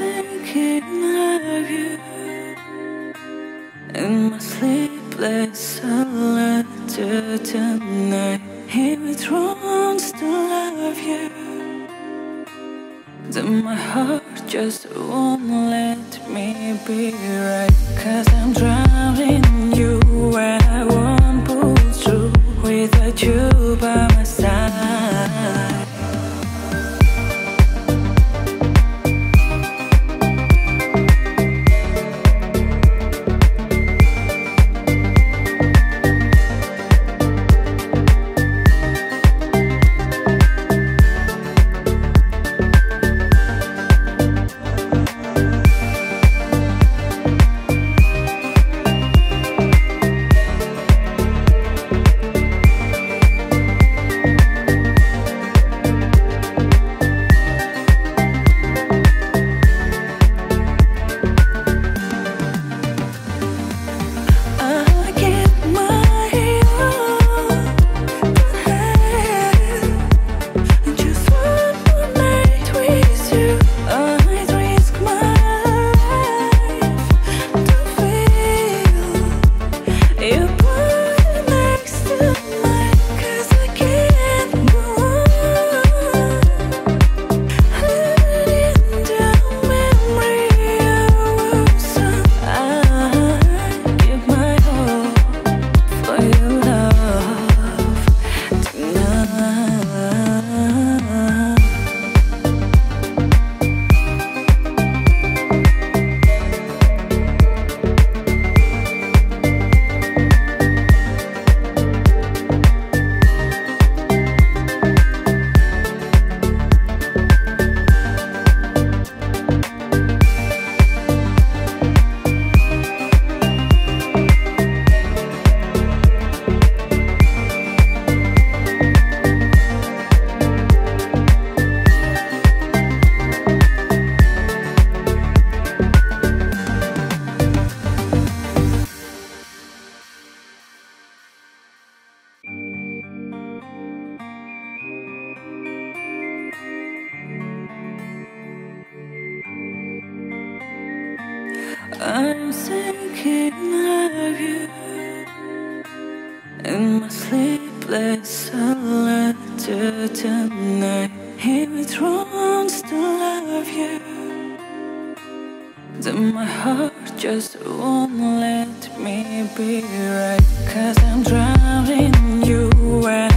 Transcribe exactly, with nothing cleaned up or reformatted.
thinking of you in my sleepless letter tonight. Here it wrongs to love you, then my heart just won't let me be right. Cause I'm drowning in you and I won't pull through without you by my side. I'm thinking of you in my sleepless letter tonight. Here it wrongs to love you, then my heart just won't let me be right. Cause I'm drowning in you.